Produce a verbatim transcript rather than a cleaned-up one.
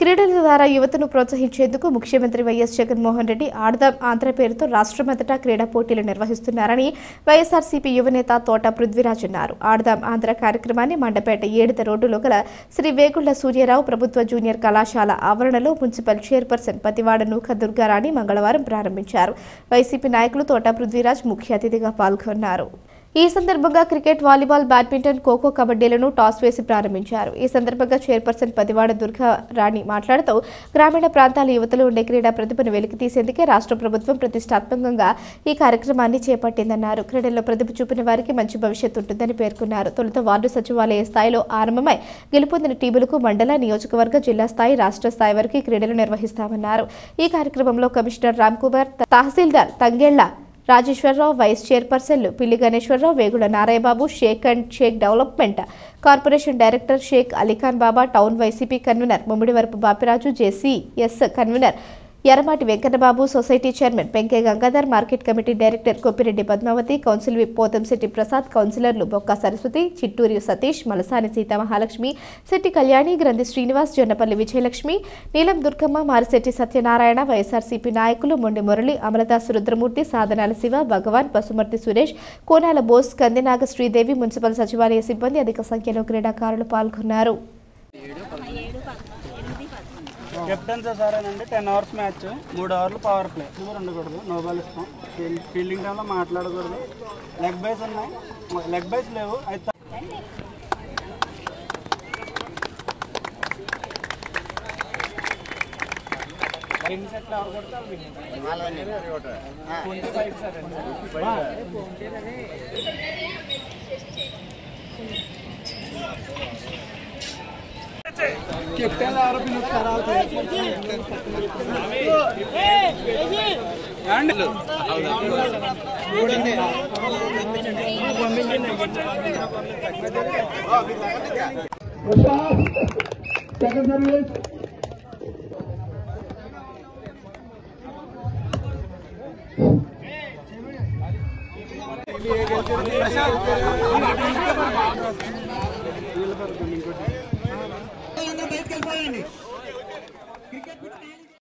క్రీడల ద్వారా యువతను ప్రోత్సహించేందుకు ముఖ్యమంత్రి వైఎస్ జగన్మోహన్ రెడ్డి ఆంధ్రా ఆంధ్రా పేరుతో రాష్ట్రమంతటా క్రీడా పోటీలు నిర్వహిస్తున్నారని వైఎస్ఆర్సీపీ యువనేత తోట పృథ్వీరాజ్ అన్నారు. ఆంధ్రా ఆంధ్రా కార్యక్రమాన్ని మండపేట ఏడత రోడ్డులో గల శ్రీ వేగుళ్ల సూర్యరావు ప్రభుత్వ జూనియర్ కళాశాల ఆవరణలో మున్సిపల్ చైర్పర్సన్ పతివాడ నూక దుర్గారాణి మంగళవారం ప్రారంభించారు. వైసీపీ నాయకులు తోట పృథ్వీరాజ్ ముఖ్య అతిథిగా పాల్గొన్నారు. ఈ సందర్భంగా క్రికెట్ వాలీబాల్ బ్యాడ్మింటన్ ఖోఖో కబడ్డీలను టాస్ వేసి ప్రారంభించారు. ఈ సందర్భంగా చైర్పర్సన్ పతివాడ దుర్గారాణి మాట్లాడుతూ గ్రామీణ ప్రాంతాల యువతలో ఉండే క్రీడా ప్రతిభను వెలికితీసేందుకే రాష్ట్ర ప్రభుత్వం ప్రతిష్టాత్మకంగా ఈ కార్యక్రమాన్ని చేపట్టిందన్నారు. క్రీడల్లో ప్రతిభ చూపిన వారికి మంచి భవిష్యత్తు ఉంటుందని పేర్కొన్నారు. తొలుత వార్డు సచివాలయ స్థాయిలో ఆరంభమై గెలుపొందిన టీములకు మండల నియోజకవర్గ జిల్లా స్థాయి రాష్ట్ర స్థాయి వరకు క్రీడలు నిర్వహిస్తామన్నారు. ఈ కార్యక్రమంలో కమిషనర్ రామ్ కుమార్ తహసీల్దార్ తంగేళ్ల రాజేశ్వరరావు వైస్ చైర్పర్సన్లు Pilli Ganeswara Rao Vegula Narayana Babu Sheikh and Sheikh development corporation director Sheikh Ali Khan Baba town YCP convener Mummidivarapu Bapiraju JCS convener Erramati Venkatababu society chairman Penke Gangadhar market committee director Koppireddy Padmavathi council whip Pothamsetty Prasad కౌన్సిలర్లు బొక్క సరస్వతి చిట్టూరి సతీష్ మలసాని సీతామహాలక్ష్మి శెట్టి కళ్యాణి గ్రంథి శ్రీనివాస్ జొన్నపల్లి విజయలక్ష్మి నీలం దుర్గమ్మ మారిశెట్టి సత్యనారాయణ వైఎస్ఆర్సీపీ నాయకులు మొండి మురళి అమలదాసు రుద్రమూర్తి సాధనాల శివ భగవాన్ పసుమర్తి సురేష్ కోనాల బోస్ కందినాగ శ్రీదేవి మున్సిపల్ సచివాలయ సిబ్బంది అధిక సంఖ్యలో క్రీడాకారులు పాల్గొన్నారు. కెప్టెన్స్ సారేనండి టెన్ అవర్స్ మ్యాచ్ మూడు అవర్లు పవర్ ప్లే ఉండకూడదు. నో బాల్ ఇస్తాం. ఫీల్డింగ్ టైంలో మాట్లాడకూడదు. లెగ్ బైస్ ఉన్నాయి. లెగ్ బైస్ లేవు. అయితే రింగ్ సెట్ అవ్వకూడదు. కెప్టెన్ ఆరోపి వీళ్ళ పడుతుంది. ఇంకోటి क्रिकेट